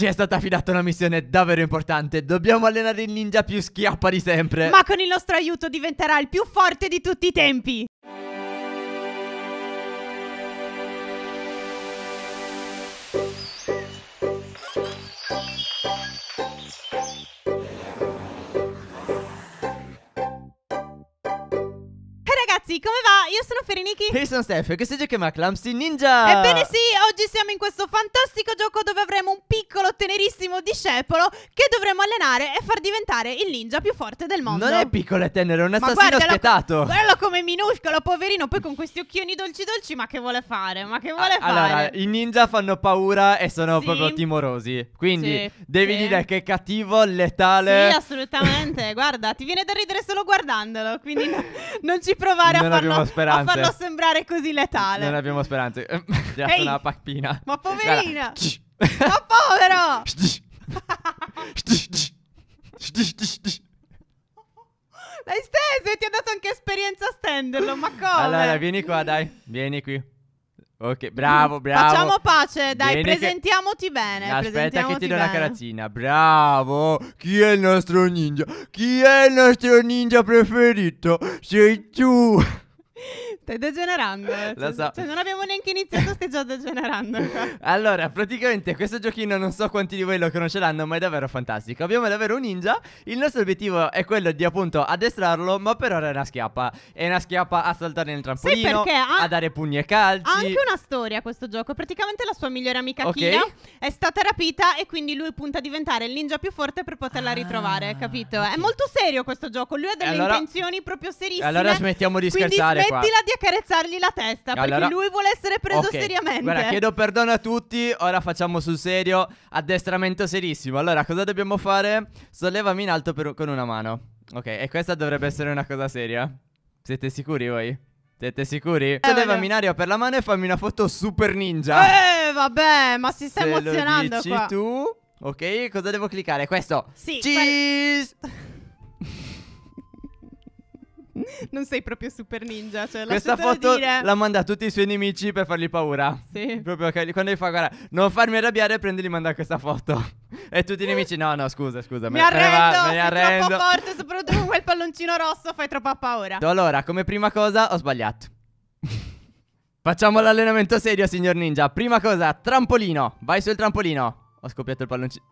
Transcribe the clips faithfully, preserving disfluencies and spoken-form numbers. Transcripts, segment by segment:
Ci è stata affidata una missione davvero importante. Dobbiamo allenare il ninja più schiappa di sempre. Ma con il nostro aiuto diventerà il più forte di tutti i tempi. Come va? Io sono Feriniki. E io sono Steph, che si giochiamo a Clumsy Ninja. Ebbene sì, oggi siamo in questo fantastico gioco dove avremo un piccolo tenerissimo discepolo che dovremo allenare e far diventare il ninja più forte del mondo. Non è piccolo e tenero, è un assassino spietato. Guardalo come minuscolo, poverino, poi con questi occhioni dolci dolci. Ma che vuole fare? Ma che vuole ah, fare? Allora, i ninja fanno paura e sono sì. proprio timorosi. Quindi sì, devi sì. dire che è cattivo, letale. Sì, assolutamente. Guarda, ti viene da ridere solo guardandolo. Quindi no, non ci provare a Non farlo, abbiamo speranze. A farlo sembrare così letale. Non abbiamo speranze. Già hey. una pappina. Ma poverina. Ma povero. L'hai steso e ti ha dato anche esperienza a stenderlo. Ma come? Allora vieni qua, dai. Vieni qui. Ok, bravo, bravo. Facciamo pace, dai, vieni, presentiamoti che... bene. Aspetta presentiamoti che ti do bene. Una carazzina. Bravo. Chi è il nostro ninja? Chi è il nostro ninja preferito? Sei tu. Stai degenerando. Lo cioè, so. Cioè, non abbiamo neanche iniziato, stai già degenerando. Allora, praticamente questo giochino non so quanti di voi lo conosceranno, ma è davvero fantastico. Abbiamo davvero un ninja. Il nostro obiettivo è quello di appunto addestrarlo, ma per ora è una schiappa. È una schiappa a saltare nel trampolino, sì, ha... a dare pugni e calci. Ha anche una storia questo gioco. Praticamente la sua migliore amica okay. Kina è stata rapita e quindi lui punta a diventare il ninja più forte per poterla ah, ritrovare, capito? Okay. È molto serio questo gioco. Lui ha delle allora... intenzioni proprio serissime. Allora smettiamo di scherzare qua. Smettila di accarezzargli la testa, allora, perché lui vuole essere preso okay. seriamente. Guarda, chiedo perdono a tutti. Ora facciamo sul serio. Addestramento serissimo. Allora, cosa dobbiamo fare? Sollevami in alto per, con una mano. Ok, e questa dovrebbe essere una cosa seria. Siete sicuri voi? Siete sicuri? Eh, Sollevami in aria per la mano e fammi una foto super ninja. Eh, vabbè, ma si sta Se emozionando lo dici qua. tu. Ok, cosa devo cliccare? Questo. Sì. Cheese! Non sei proprio super ninja, cioè, questa foto dire. la manda a tutti i suoi nemici per fargli paura. Sì. Proprio quando gli fa, guarda, non farmi arrabbiare, prendi e gli manda questa foto. E tutti i nemici, no, no, scusa, scusa. Mi arrendo, mi arrendo. Troppo forte, soprattutto con quel palloncino rosso, fai troppa paura. Allora, come prima cosa, ho sbagliato. Facciamo l'allenamento serio, signor ninja. Prima cosa, trampolino. Vai sul trampolino. Ho scoppiato il palloncino.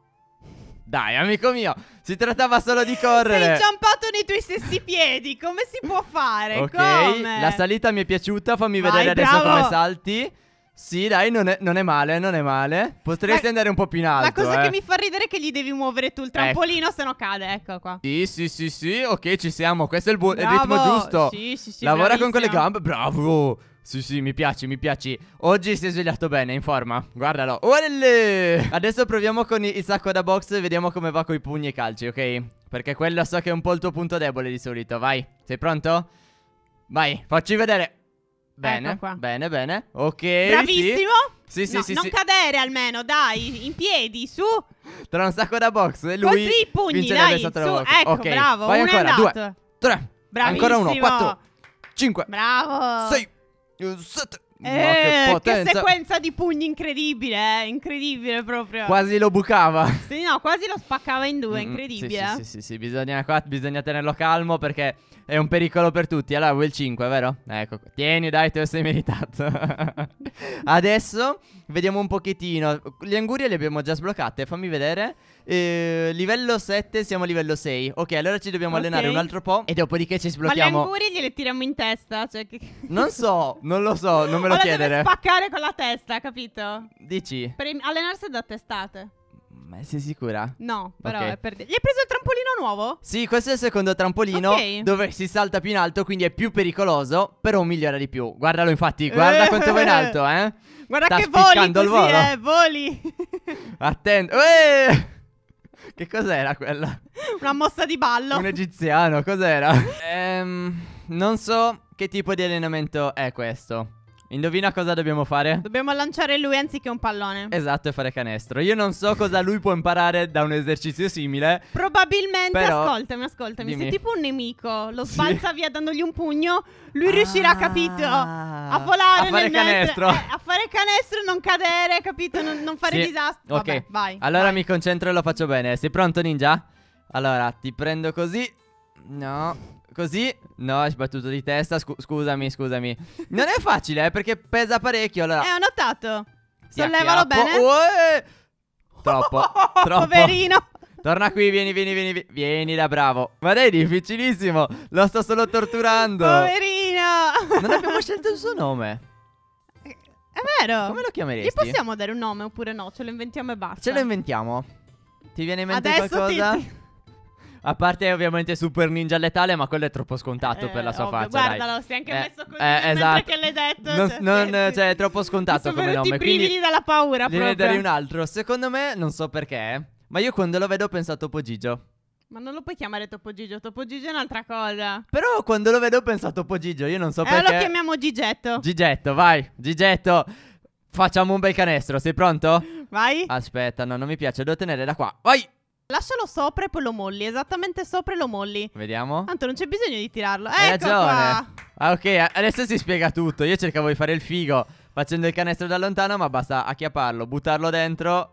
Dai, amico mio, si trattava solo di correre. Sei inciampato nei tuoi stessi piedi, come si può fare? Ok, come? La salita mi è piaciuta, fammi Vai, vedere adesso bravo. come salti. Sì, dai, non è, non è male, non è male. Potresti ma, andare un po' più in alto. La cosa eh. che mi fa ridere è che gli devi muovere tu il trampolino, ecco. se no cade, ecco qua. Sì, sì, sì, sì, ok, ci siamo, questo è il, il ritmo giusto. Sì, sì, sì, Lavora bravissimo. con quelle gambe, bravo. Sì, sì, mi piaci, mi piaci. Oggi si è svegliato bene, in forma. Guardalo. Olè! Adesso proviamo con il sacco da box e vediamo come va con i pugni e calci, ok? Perché quello so che è un po' il tuo punto debole di solito. Vai, sei pronto? Vai, facci vedere. Bene, ecco qua. bene, bene. Ok. Bravissimo. Sì, sì, no, sì. Non sì. cadere almeno, dai. In piedi, su. Tra un sacco da box e lui... Così i pugni, dai. Su, ecco, okay. bravo. Vai uno ancora, due, tre. Bravissimo. Ancora uno, quattro, cinque. Bravo. Sei. Sette. Eh, no, che, che sequenza di pugni incredibile, eh? Incredibile proprio. Quasi lo bucava. Sì, no, quasi lo spaccava in due, mm, incredibile. Sì, sì, sì, sì, sì. Bisogna, qua, bisogna tenerlo calmo perché è un pericolo per tutti. Allora, vuoi il cinque, vero? Ecco, tieni, dai, te lo sei meritato. Adesso vediamo un pochettino. Le angurie le abbiamo già sbloccate, fammi vedere. Eh, livello sette, siamo a livello sei. Ok, allora ci dobbiamo okay. allenare un altro po' e dopodiché ci sblocchiamo. Ma le angurie gliele tiriamo in testa, cioè che... Non so, non lo so, non me lo allora chiedere. Deve spaccare con la testa, capito? Dici? Per allenarsi da testate. Ma sei sicura? No, però okay. è per... Gli hai preso il trampolino nuovo? Sì, questo è il secondo trampolino okay. dove si salta più in alto, quindi è più pericoloso, però migliora di più. Guardalo infatti, guarda quanto va in alto, eh. Guarda Sta che voli così, il volo. eh, voli Attento. Uè! Che cos'era quella? Una mossa di ballo. Un egiziano, cos'era? ehm, non so che tipo di allenamento è questo. Indovina cosa dobbiamo fare? Dobbiamo lanciare lui anziché un pallone. Esatto, e fare canestro. Io non so cosa lui può imparare da un esercizio simile. Probabilmente, però... ascoltami, ascoltami. Dimmi. Se tipo un nemico lo sbalza sì. via dandogli un pugno, lui ah, riuscirà, capito, a volare, a fare nel canestro. Eh, a fare canestro, non cadere, capito, non, non fare sì. disastri. Vabbè, okay. vai. Allora vai. mi concentro e lo faccio bene. Sei pronto, ninja? Allora, ti prendo così. No... Così, no, hai sbattuto di testa, Scu scusami, scusami. Non è facile, eh, perché pesa parecchio, allora... Eh, ho notato. Sollevalo bene. Uè! Troppo, troppo. Poverino. Torna qui, vieni, vieni, vieni, vieni da bravo. Ma dai, è difficilissimo, lo sto solo torturando. Poverino. Non abbiamo scelto il suo nome. È vero. Come lo chiameresti? Gli possiamo dare un nome oppure no? Ce lo inventiamo e basta. Ce lo inventiamo. Ti viene in mente Adesso qualcosa? Ti... A parte ovviamente Super Ninja Letale, ma quello è troppo scontato eh, per la sua ovvio. faccia. Guardalo, dai. si è anche eh, messo così eh, esatto. che l'hai detto. Non, cioè, non, eh, cioè, è troppo scontato come nome. Sono brividi dalla paura proprio. Ne darei un altro. Secondo me, non so perché, ma io quando lo vedo penso a Topo Gigio. Ma non lo puoi chiamare Topo Gigio, Topo Gigio è un'altra cosa. Però quando lo vedo penso a Topo Gigio, io non so eh, perché. Allora lo chiamiamo Gigetto. Gigetto, vai, Gigetto. Facciamo un bel canestro, sei pronto? Vai. Aspetta, no, non mi piace, devo tenere da qua. Vai. Lascialo sopra e poi lo molli. Esattamente sopra e lo molli. Vediamo. Tanto non c'è bisogno di tirarlo. Hai ecco ragione. Qua. Ah, ok, adesso si spiega tutto. Io cercavo di fare il figo facendo il canestro da lontano, ma basta acchiapparlo, buttarlo dentro.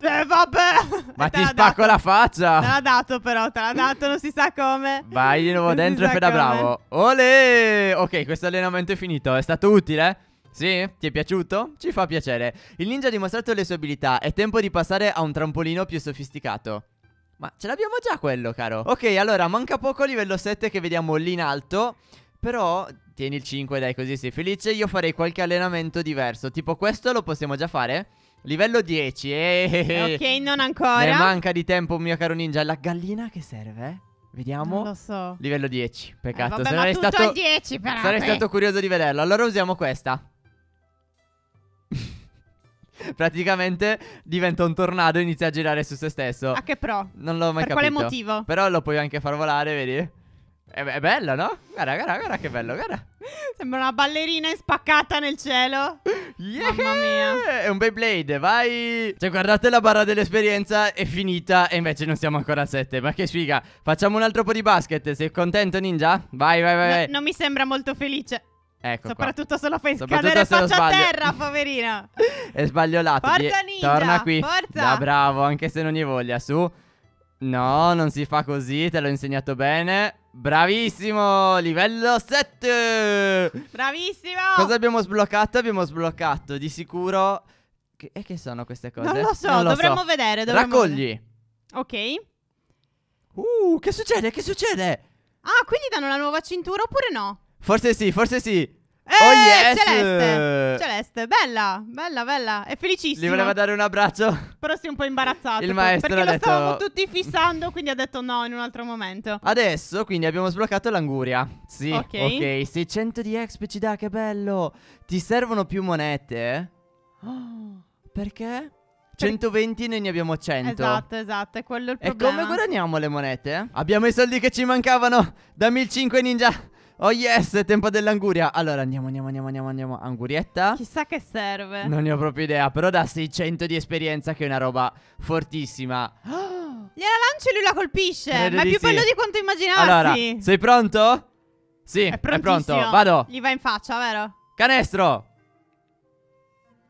Eh vabbè. Ma ti spacco la faccia. Te l'ha dato però, te l'ha dato, non si sa come. Vai di nuovo dentro e fai da bravo. Olè. Ok, questo allenamento è finito. È stato utile? Sì? Ti è piaciuto? Ci fa piacere. Il ninja ha dimostrato le sue abilità. È tempo di passare a un trampolino più sofisticato. Ma ce l'abbiamo già quello, caro. Ok, allora manca poco, livello sette che vediamo lì in alto. Però tieni il cinque, dai, così sei felice. Io farei qualche allenamento diverso. Tipo questo lo possiamo già fare? Livello dieci. Eeeh. Ok, non ancora. Ne manca di tempo, mio caro ninja. La gallina che serve? Vediamo. Non lo so. Livello dieci. Peccato. Eh, vabbè, sarei ma stato... dieci, però, sarei eh. stato curioso di vederlo. Allora usiamo questa. Praticamente diventa un tornado e inizia a girare su se stesso. Ah, che pro. Non l'ho mai per capito. Per quale motivo? Però lo puoi anche far volare, vedi? È, è bello, no? Guarda, guarda, guarda che bello, guarda. Sembra una ballerina spaccata nel cielo. Yeah! Mamma mia. È un Beyblade, vai. Cioè, guardate, la barra dell'esperienza è finita e invece non siamo ancora a sette. Ma che sfiga. Facciamo un altro po' di basket. Sei contento, ninja? Vai, vai, vai, no, vai. Non mi sembra molto felice. Ecco, soprattutto qua. se lo fai cadere faccia a terra, poverino. E sbaglio lato. Forza ninja, torna qui. Forza. Da bravo, anche se non gli voglia, su. No, non si fa così, te l'ho insegnato bene. Bravissimo, livello sette. Bravissimo. Cosa abbiamo sbloccato? Abbiamo sbloccato di sicuro che... E che sono queste cose? Non lo so, non lo dovremmo so. vedere dovremmo Raccogli vedere. Ok. Uh, che succede? Che succede? Ah, quindi danno la nuova cintura oppure no? Forse sì, forse sì. eh, Oh yes. Celeste, Celeste, bella, bella, bella. È felicissima. Gli voleva dare un abbraccio, però si è un po' imbarazzato. Il maestro perché ha detto... lo stavamo tutti fissando, quindi ha detto no in un altro momento. Adesso quindi abbiamo sbloccato l'anguria. Sì, ok, okay. seicento di exp ci dà, che bello. Ti servono più monete? Oh, perché? centoventi, noi ne abbiamo cento. Esatto, esatto, è quello il problema. E come guadagniamo le monete? Abbiamo i soldi che ci mancavano. Dammi il cinque, ninja. Oh yes, è tempo dell'anguria. Allora andiamo, andiamo, andiamo, andiamo, andiamo. Angurietta. Chissà che serve. Non ne ho proprio idea, però da seicento di esperienza, che è una roba fortissima. Gliela lancio e lui la colpisce. Credo Ma è più sì. bello di quanto immaginassi. Allora, sei pronto? Sì, è, è pronto. Vado. Gli va in faccia, vero? Canestro.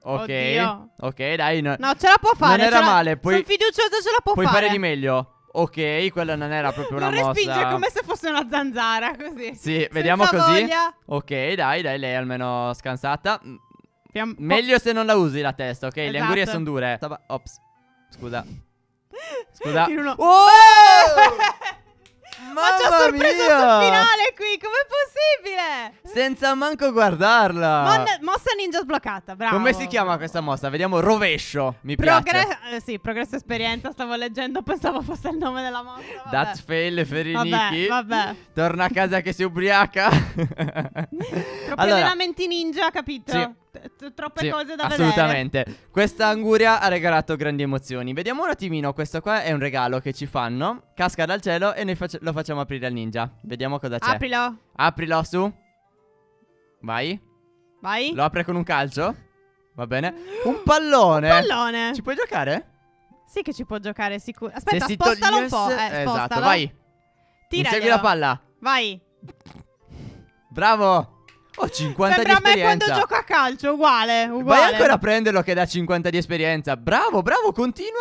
Ok. Oddio. Ok, dai. No, no, ce la può fare. Non era male. Poi... Sono fiducioso, ce la può fare. Puoi fare di meglio. Ok, quella non era proprio una mossa. Lo respinge come se fosse una zanzara, così. Sì, vediamo così. Ok, dai, dai, lei è almeno scansata. Meglio se non la usi la testa, ok? Le angurie sono dure. Ops. Scusa. Scusa. Oh! Ma c'ho sorpresa sul finale qui, com'è possibile? Senza manco guardarla. Mon mossa ninja sbloccata, bravo. Come si chiama questa mossa? Vediamo, rovescio. Mi Progress piace. Eh, sì, progresso esperienza, stavo leggendo, pensavo fosse il nome della mossa. Vabbè. That fail Ferinichi. Vabbè, vabbè. Torna a casa che si ubriaca. Troppi allenamenti allora. ninja, capito? Sì. T troppe sì, cose da assolutamente. vedere. Assolutamente. Questa anguria ha regalato grandi emozioni. Vediamo un attimino, questo qua è un regalo che ci fanno. Casca dal cielo e noi fac lo facciamo aprire al ninja. Vediamo cosa c'è. Aprilo. Aprilo, su. Vai. Vai. Lo apre con un calcio. Va bene. Un pallone. Un pallone. Ci puoi giocare? Sì che ci può giocare sicuro. Aspetta, se spostalo un po'. Eh, esatto, vai. Tira. Segui la palla. Vai. Bravo. Ho cinquanta sembra di esperienza. Sembra a me quando gioco a calcio, uguale, uguale. Vai ancora a prenderlo che da cinquanta di esperienza. Bravo, bravo, continua.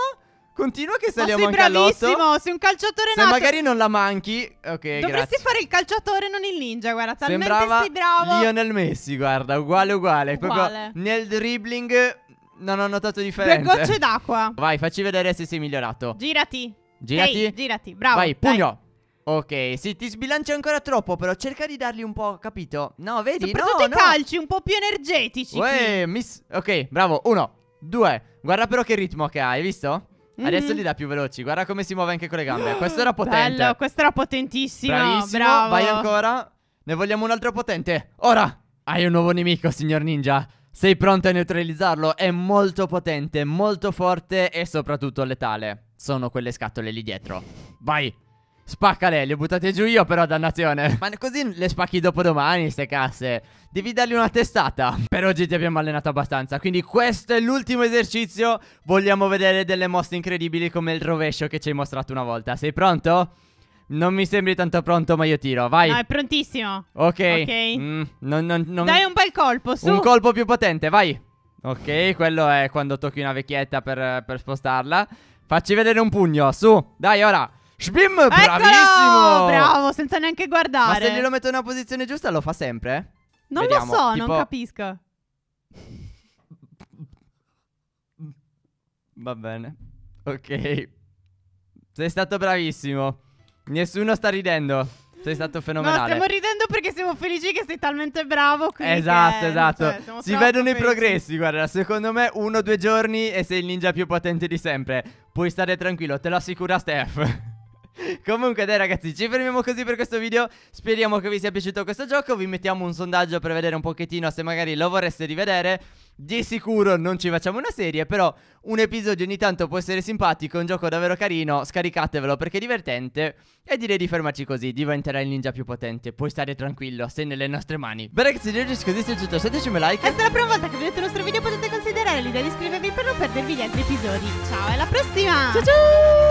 Continua che saliamo oh, anche all'otto. Bravissimo, sei un calciatore nato. Se magari non la manchi. Ok, dovresti grazie. Dovresti fare il calciatore non il ninja, guarda. Talmente sembrava sei bravo. Lionel Messi, guarda, uguale, uguale, uguale. Proprio nel dribbling non ho notato differenza. Due gocce d'acqua. Vai, facci vedere se sei migliorato. Girati. Girati. Ehi, girati, bravo. Vai, pugno. Dai. Ok, sì, ti sbilanci ancora troppo, però cerca di dargli un po', capito? No, vedi, soprattutto no, i no. calci un po' più energetici. Uè, miss... Ok, bravo, uno, due. Guarda però che ritmo che ha, hai visto? Mm-hmm. Adesso li dà più veloci, guarda come si muove anche con le gambe. Questo era potente. Bello, questo era potentissimo. Bravissimo, bravo. Vai ancora. Ne vogliamo un altro potente. Ora, hai un nuovo nemico, signor ninja. Sei pronto a neutralizzarlo? È molto potente, molto forte e soprattutto letale. Sono quelle scatole lì dietro. Vai. Spaccale, le ho buttate giù io però, dannazione. Ma così le spacchi dopodomani, ste casse. Devi dargli una testata. Per oggi ti abbiamo allenato abbastanza, quindi questo è l'ultimo esercizio. Vogliamo vedere delle mosse incredibili come il rovescio che ci hai mostrato una volta. Sei pronto? Non mi sembri tanto pronto, ma io tiro, vai. No, è prontissimo. Ok, okay. Mm, non, non, non... Dai un bel colpo, su. Un colpo più potente, vai. Ok, quello è quando tocchi una vecchietta per, per spostarla. Facci vedere un pugno, su. Dai, ora. Shbim, bravissimo! Bravo, senza neanche guardare. Ma se glielo metto in una posizione giusta lo fa sempre? Non Vediamo, lo so, tipo... non capisco. Va bene. Ok. Sei stato bravissimo. Nessuno sta ridendo. Sei stato fenomenale. No, stiamo ridendo perché siamo felici che sei talmente bravo. Esatto, che, esatto. Cioè, si vedono felici. I progressi, guarda. Secondo me uno o due giorni e sei il ninja più potente di sempre. Puoi stare tranquillo, te lo assicura Steph. Comunque dai ragazzi, ci fermiamo così per questo video. Speriamo che vi sia piaciuto questo gioco. Vi mettiamo un sondaggio per vedere un pochettino se magari lo vorreste rivedere. Di sicuro non ci facciamo una serie, però un episodio ogni tanto può essere simpatico. È un gioco davvero carino, scaricatevelo perché è divertente. E direi di fermarci così, diventerai il ninja più potente. Puoi stare tranquillo, sei nelle nostre mani. Beh ragazzi, direi così, se è piaciuto lasciateci un like. E se è la prima volta che vedete il nostro video potete considerare l'idea di iscrivervi per non perdervi gli altri episodi. Ciao, alla prossima. Ciao ciao.